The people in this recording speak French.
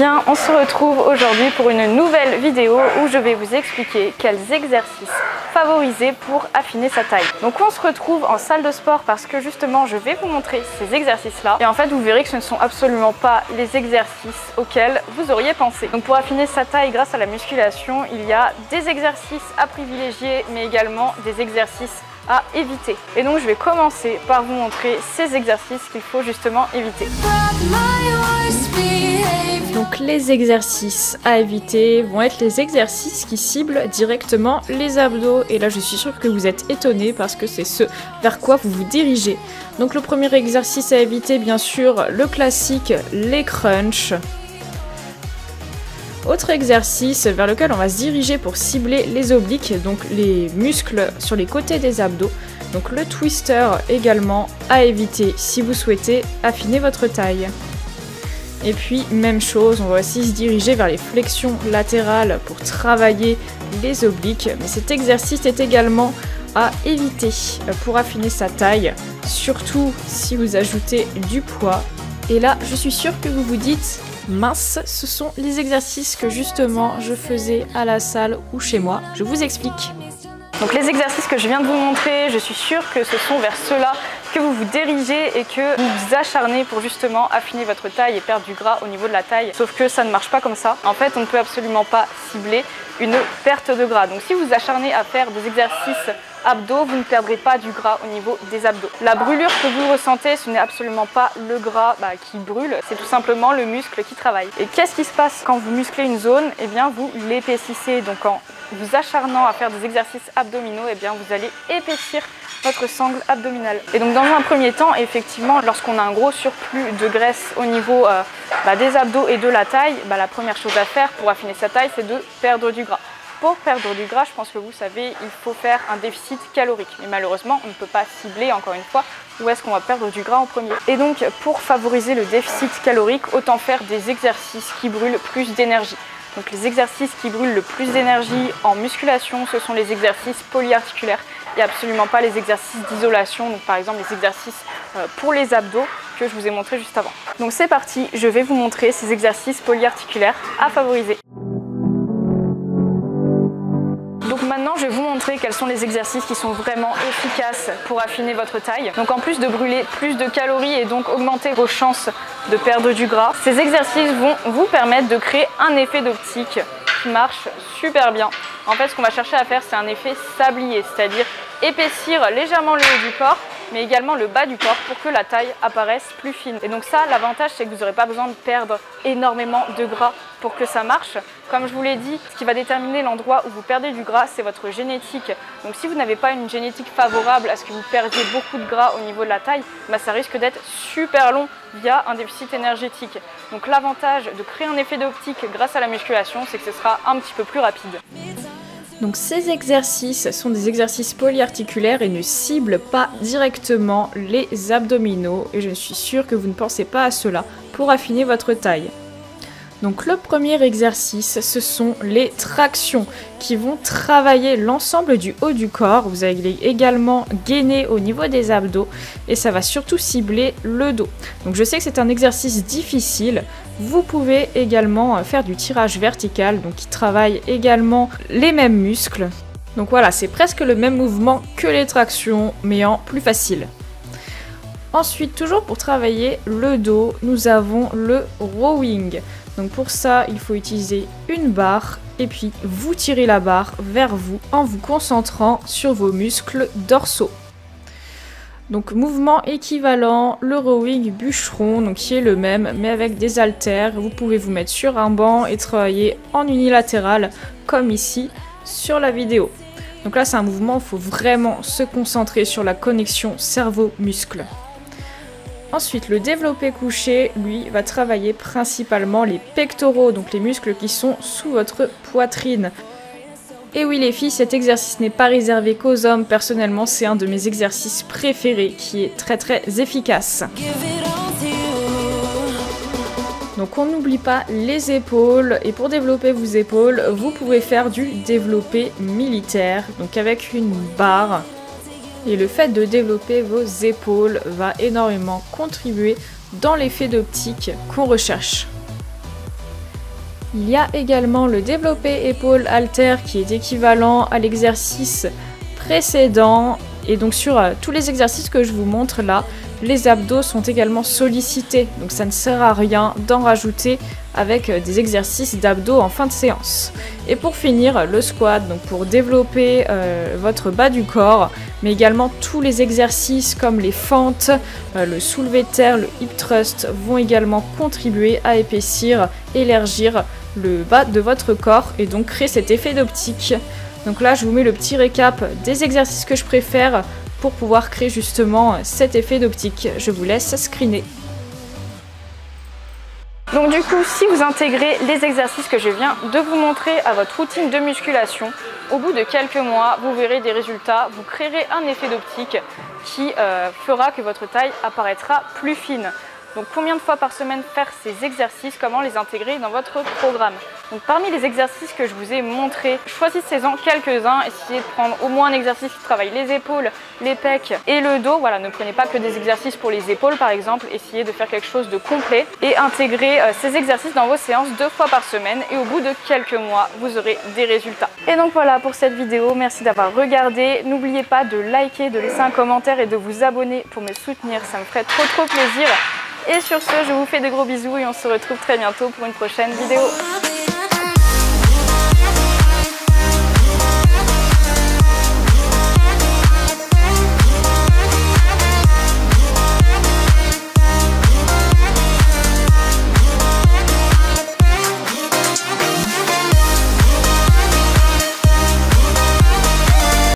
bien, on se retrouve aujourd'hui pour une nouvelle vidéo où je vais vous expliquer quels exercices favoriser pour affiner sa taille. Donc on se retrouve en salle de sport parce que justement je vais vous montrer ces exercices là et en fait vous verrez que ce ne sont absolument pas les exercices auxquels vous auriez pensé. Donc pour affiner sa taille grâce à la musculation, il y a des exercices à privilégier mais également des exercices à éviter. Et donc je vais commencer par vous montrer ces exercices qu'il faut justement éviter. Donc les exercices à éviter vont être les exercices qui ciblent directement les abdos. Et là je suis sûre que vous êtes étonnés parce que c'est ce vers quoi vous vous dirigez. Donc le premier exercice à éviter, bien sûr, le classique, les crunchs. Autre exercice vers lequel on va se diriger pour cibler les obliques, donc les muscles sur les côtés des abdos. Donc le twister également à éviter si vous souhaitez affiner votre taille. Et puis même chose, on va aussi se diriger vers les flexions latérales pour travailler les obliques. Mais cet exercice est également à éviter pour affiner sa taille, surtout si vous ajoutez du poids. Et là, je suis sûre que vous vous dites... mince, ce sont les exercices que justement je faisais à la salle ou chez moi. Je vous explique. Donc les exercices que je viens de vous montrer, je suis sûre que ce sont vers ceux-là que vous vous dirigez et que vous vous acharnez pour justement affiner votre taille et perdre du gras au niveau de la taille. Sauf que ça ne marche pas comme ça. En fait, on ne peut absolument pas cibler une perte de gras. Donc si vous vous acharnez à faire des exercices abdos, vous ne perdrez pas du gras au niveau des abdos. La brûlure que vous ressentez, ce n'est absolument pas le gras qui brûle, c'est tout simplement le muscle qui travaille. Et qu'est-ce qui se passe quand vous musclez une zone? Eh bien, vous l'épaississez. Donc en vous acharnant à faire des exercices abdominaux, eh bien, vous allez épaissir votre sangle abdominale. Et donc dans un premier temps, effectivement, lorsqu'on a un gros surplus de graisse au niveau des abdos et de la taille, la première chose à faire pour affiner sa taille, c'est de perdre du gras. Pour perdre du gras, je pense que vous savez, il faut faire un déficit calorique. Mais malheureusement, on ne peut pas cibler, encore une fois, où est-ce qu'on va perdre du gras en premier. Et donc, pour favoriser le déficit calorique, autant faire des exercices qui brûlent plus d'énergie. Donc les exercices qui brûlent le plus d'énergie en musculation, ce sont les exercices polyarticulaires et absolument pas les exercices d'isolation, donc par exemple les exercices pour les abdos que je vous ai montré juste avant. Donc c'est parti, je vais vous montrer ces exercices polyarticulaires à favoriser. Donc maintenant, je vais vous montrer quels sont les exercices qui sont vraiment efficaces pour affiner votre taille. Donc en plus de brûler plus de calories et donc augmenter vos chances de perdre du gras, ces exercices vont vous permettre de créer un effet d'optique qui marche super bien. En fait, ce qu'on va chercher à faire, c'est un effet sablier, c'est-à-dire épaissir légèrement le haut du corps, mais également le bas du corps pour que la taille apparaisse plus fine. Et donc ça, l'avantage, c'est que vous n'aurez pas besoin de perdre énormément de gras pour que ça marche. Comme je vous l'ai dit, ce qui va déterminer l'endroit où vous perdez du gras, c'est votre génétique. Donc si vous n'avez pas une génétique favorable à ce que vous perdiez beaucoup de gras au niveau de la taille, ça risque d'être super long via un déficit énergétique. Donc l'avantage de créer un effet d'optique grâce à la musculation, c'est que ce sera un petit peu plus rapide. Donc ces exercices sont des exercices polyarticulaires et ne ciblent pas directement les abdominaux. Et je suis sûre que vous ne pensez pas à cela pour affiner votre taille. Donc le premier exercice, ce sont les tractions qui vont travailler l'ensemble du haut du corps. Vous allez également gainer au niveau des abdos et ça va surtout cibler le dos. Donc je sais que c'est un exercice difficile. Vous pouvez également faire du tirage vertical, donc qui travaille également les mêmes muscles. Donc voilà, c'est presque le même mouvement que les tractions, mais en plus facile. Ensuite, toujours pour travailler le dos, nous avons le rowing. Donc pour ça, il faut utiliser une barre et puis vous tirez la barre vers vous en vous concentrant sur vos muscles dorsaux. Donc mouvement équivalent, le rowing bûcheron, donc qui est le même mais avec des haltères. Vous pouvez vous mettre sur un banc et travailler en unilatéral comme ici sur la vidéo. Donc là c'est un mouvement où il faut vraiment se concentrer sur la connexion cerveau-muscle. Ensuite, le développé couché, lui, va travailler principalement les pectoraux, donc les muscles qui sont sous votre poitrine. Et oui les filles, cet exercice n'est pas réservé qu'aux hommes. Personnellement, c'est un de mes exercices préférés qui est très très efficace. Donc on n'oublie pas les épaules. Et pour développer vos épaules, vous pouvez faire du développé militaire, donc avec une barre. Et le fait de développer vos épaules va énormément contribuer dans l'effet d'optique qu'on recherche. Il y a également le développé épaule halter qui est équivalent à l'exercice précédent. Et donc sur tous les exercices que je vous montre là, les abdos sont également sollicités. Donc ça ne sert à rien d'en rajouter avec des exercices d'abdos en fin de séance. Et pour finir, le squat, donc pour développer votre bas du corps, mais également tous les exercices comme les fentes, le soulevé de terre, le hip thrust vont également contribuer à épaissir, élargir le bas de votre corps et donc créer cet effet d'optique. Donc là, je vous mets le petit récap des exercices que je préfère pour pouvoir créer justement cet effet d'optique. Je vous laisse screener. Donc du coup, si vous intégrez les exercices que je viens de vous montrer à votre routine de musculation, au bout de quelques mois, vous verrez des résultats, vous créerez un effet d'optique qui fera que votre taille apparaîtra plus fine. Donc combien de fois par semaine faire ces exercices, comment les intégrer dans votre programme. Donc parmi les exercices que je vous ai montrés, choisissez-en quelques-uns, essayez de prendre au moins un exercice qui travaille les épaules, les pecs et le dos. Voilà, ne prenez pas que des exercices pour les épaules par exemple, essayez de faire quelque chose de complet et intégrez ces exercices dans vos séances 2 fois par semaine et au bout de quelques mois, vous aurez des résultats. Et donc voilà pour cette vidéo, merci d'avoir regardé. N'oubliez pas de liker, de laisser un commentaire et de vous abonner pour me soutenir, ça me ferait trop plaisir. Et sur ce, je vous fais de gros bisous et on se retrouve très bientôt pour une prochaine vidéo.